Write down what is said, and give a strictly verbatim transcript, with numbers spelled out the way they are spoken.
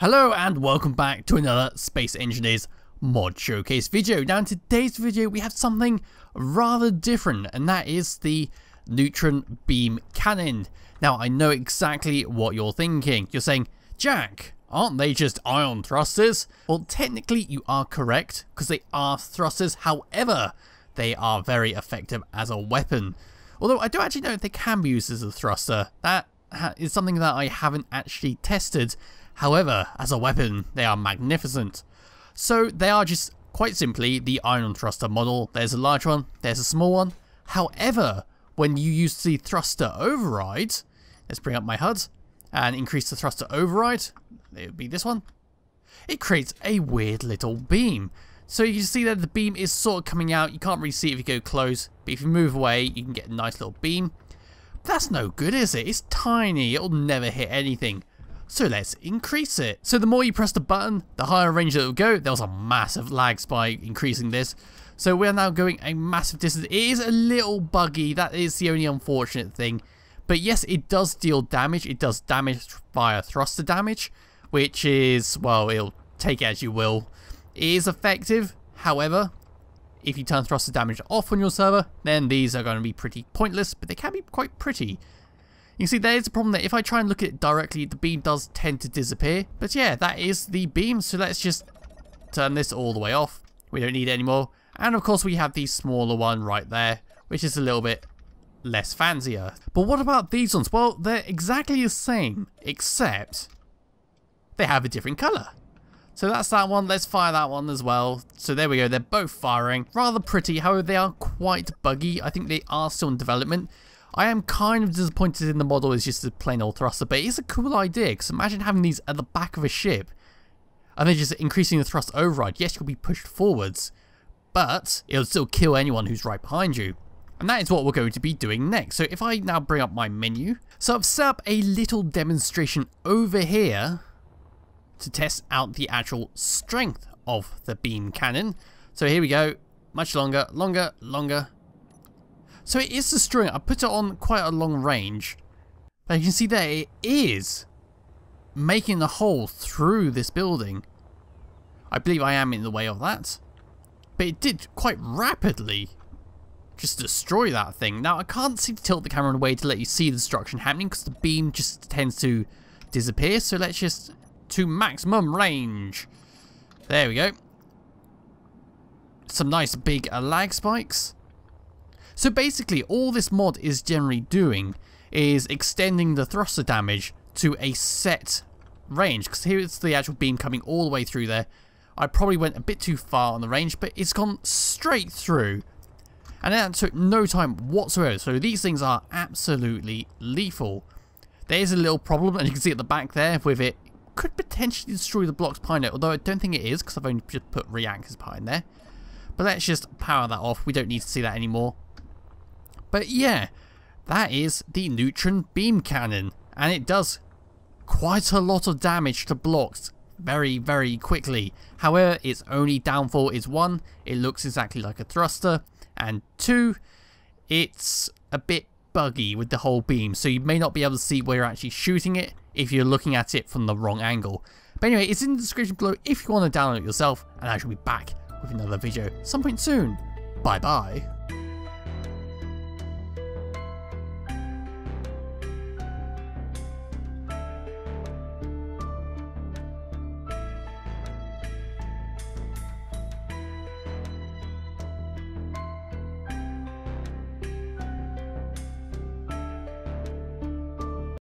Hello and welcome back to another Space Engineers mod showcase video. Now in today's video we have something rather different, and that is the Neutron Beam Cannon. Now I know exactly what you're thinking. You're saying, Jack, aren't they just ion thrusters? Well, technically you are correct, because they are thrusters. However, they are very effective as a weapon. Although I don't actually know if they can be used as a thruster. That is something that I haven't actually tested. However, as a weapon, they are magnificent. So they are just, quite simply, the ion thruster model. There's a large one, there's a small one. However, when you use the thruster override, let's bring up my H U D and increase the thruster override, it would be this one. It creates a weird little beam. So you can see that the beam is sort of coming out. You can't really see it if you go close, but if you move away, you can get a nice little beam. But that's no good, is it? It's tiny, it'll never hit anything. So let's increase it. So the more you press the button, the higher range it will go. There was a massive lag spike increasing this. So we are now going a massive distance. It is a little buggy. That is the only unfortunate thing. But yes, it does deal damage. It does damage via thruster damage, which is, well, it'll take it as you will. It is effective. However, if you turn thruster damage off on your server, then these are going to be pretty pointless, but they can be quite pretty. You can see there is a problem that if I try and look at it directly, the beam does tend to disappear. But yeah, that is the beam. So let's just turn this all the way off. We don't need it anymore. And of course we have the smaller one right there, which is a little bit less fancier. But what about these ones? Well, they're exactly the same, except they have a different colour. So that's that one. Let's fire that one as well. So there we go. They're both firing. Rather pretty. However, they are quite buggy. I think they are still in development. I am kind of disappointed in the model as just a plain old thruster, but it's a cool idea, because imagine having these at the back of a ship, and then just increasing the thrust override. Yes, you'll be pushed forwards, but it'll still kill anyone who's right behind you. And that is what we're going to be doing next. So if I now bring up my menu, so I've set up a little demonstration over here to test out the actual strength of the beam cannon. So here we go, much longer, longer, longer. So it is destroying. I put it on quite a long range, but you can see that it is making a hole through this building. I believe I am in the way of that, but it did quite rapidly just destroy that thing. Now I can't seem to tilt the camera in a way to let you see the destruction happening, because the beam just tends to disappear. So let's just to maximum range. There we go. Some nice big uh, lag spikes. So basically, all this mod is generally doing is extending the thruster damage to a set range. Because here it's the actual beam coming all the way through there. I probably went a bit too far on the range, but it's gone straight through. And that took no time whatsoever. So these things are absolutely lethal. There is a little problem, and you can see at the back there with it. Could potentially destroy the blocks behind it, although I don't think it is, because I've only just put reactors behind there. But let's just power that off. We don't need to see that anymore. But yeah, that is the Neutron Beam Cannon, and it does quite a lot of damage to blocks very, very quickly. However, its only downfall is one, it looks exactly like a thruster, and two, it's a bit buggy with the whole beam, so you may not be able to see where you're actually shooting it if you're looking at it from the wrong angle. But anyway, it's in the description below if you want to download it yourself, and I shall be back with another video some point soon. Bye bye.